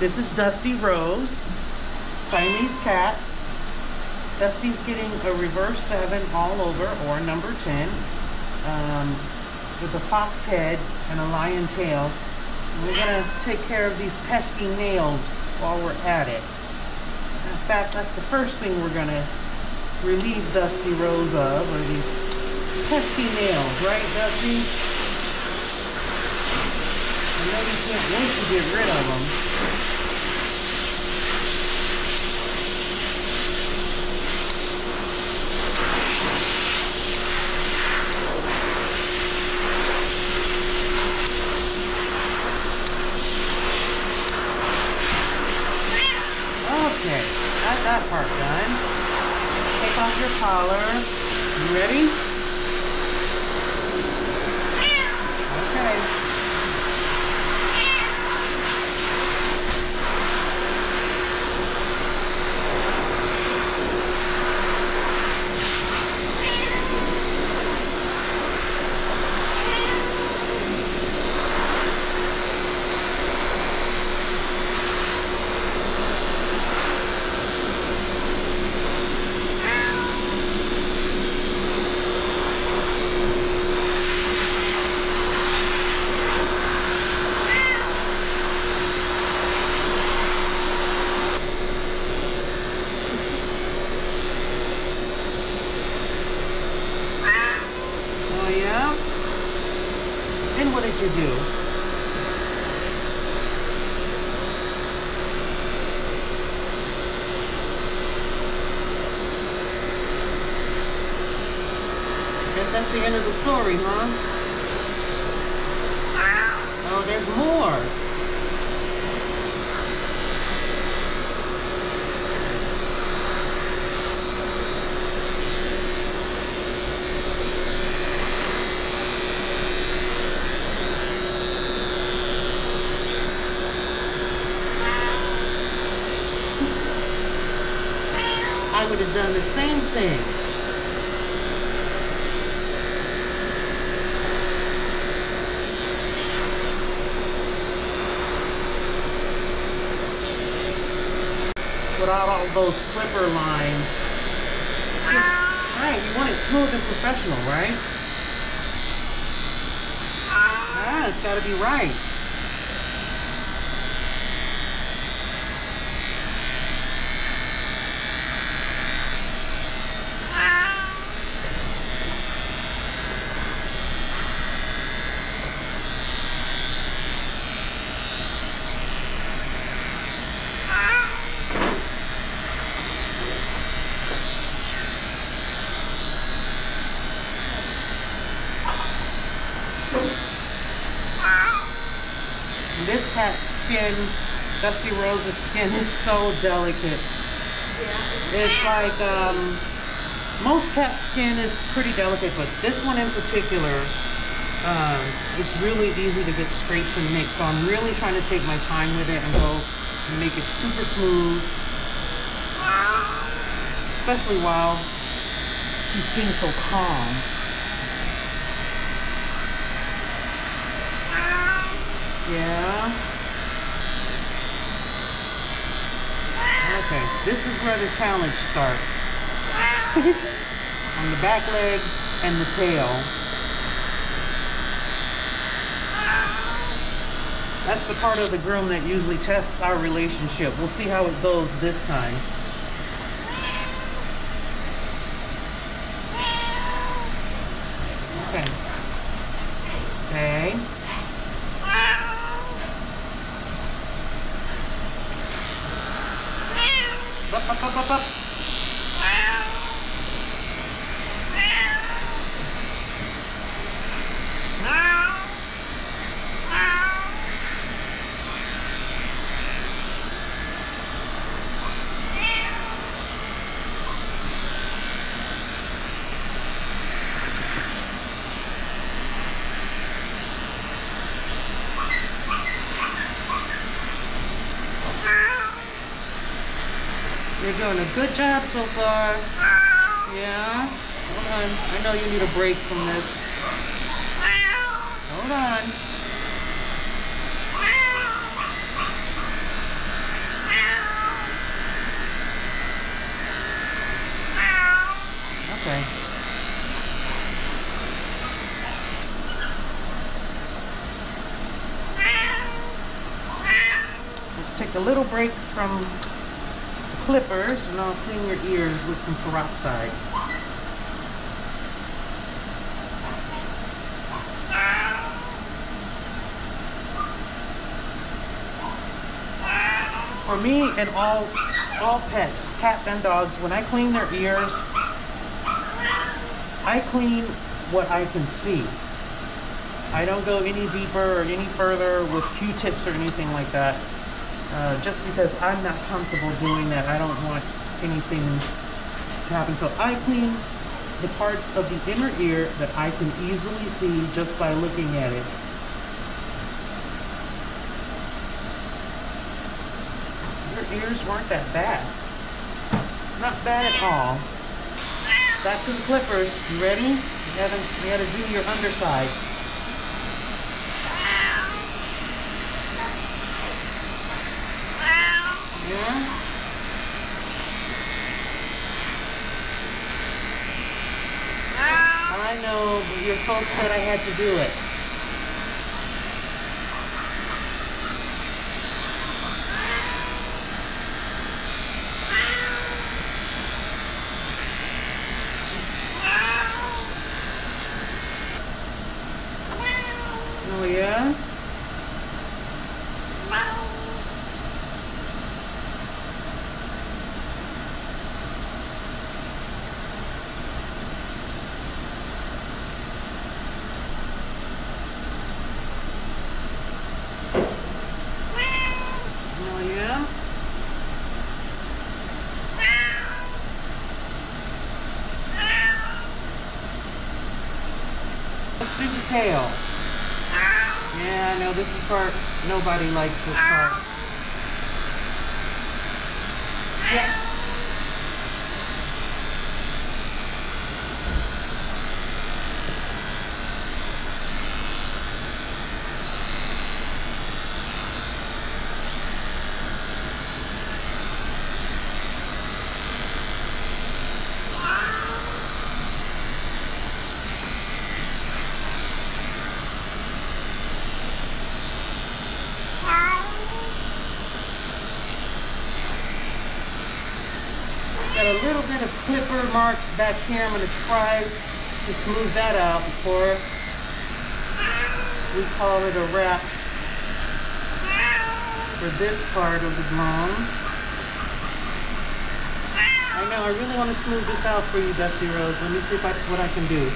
This is Dusty Rose, Siamese cat. Dusty's getting a reverse 7 all over, or number 10, with a fox head and a lion tail. We're gonna take care of these pesky nails while we're at it. In fact, that's the first thing we're gonna relieve Dusty Rose of, are these pesky nails, right, Dusty? I know you can't wait to get rid of them. Okay, got that part done. Take off your collar. You ready? Okay. Then what did you do? I guess that's the end of the story, huh? Oh, there's more. I would have done the same thing. Without all those clipper lines. Right, you want it smooth and professional, right? Ah, it's got to be right. This cat's skin, Dusty Rose's skin, is so delicate. Yeah. It's like, most cat's skin is pretty delicate, but this one in particular, it's really easy to get scrapes and nicks. So I'm really trying to take my time with it and go and make it super smooth. Especially while he's being so calm. Yeah. Okay, this is where the challenge starts. On the back legs and the tail. That's the part of the groom that usually tests our relationship. We'll see how it goes this time. Okay. Okay. Up, up, up, up, up. You're doing a good job so far. Yeah. Hold on. I know you need a break from this. Hold on. Okay. Let's take a little break from clippers and I'll clean your ears with some peroxide. For me and all pets, cats and dogs, when I clean their ears, I clean what I can see. I don't go any deeper or any further with Q-tips or anything like that, just because I'm not comfortable doing that. I don't want anything to happen. So I clean the parts of the inner ear that I can easily see just by looking at it. Ears weren't that bad. Not bad at all. Back to the clippers. You ready? You gotta do your underside. Yeah. I know, but your folks said I had to do it. Let's do the tail. Yeah, I know this is part, nobody likes this part. Yeah. Got a little bit of clipper marks back here. I'm going to try to smooth that out before we call it a wrap for this part of the groom. I know, I really want to smooth this out for you, Dusty Rose. Let me see if what I can do.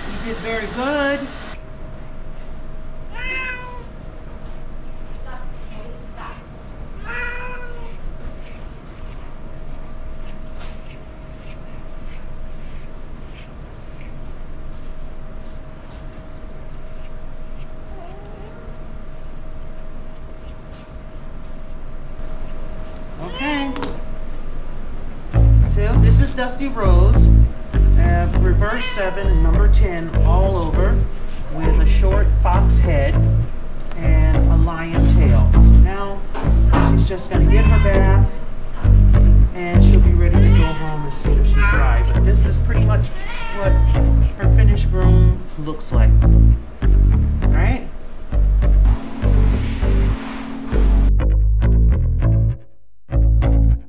You did very good. Okay. So this is Dusty Rose. Reverse 7, number 10, all over with a short fox head and a lion tail. So now she's just going to get her bath.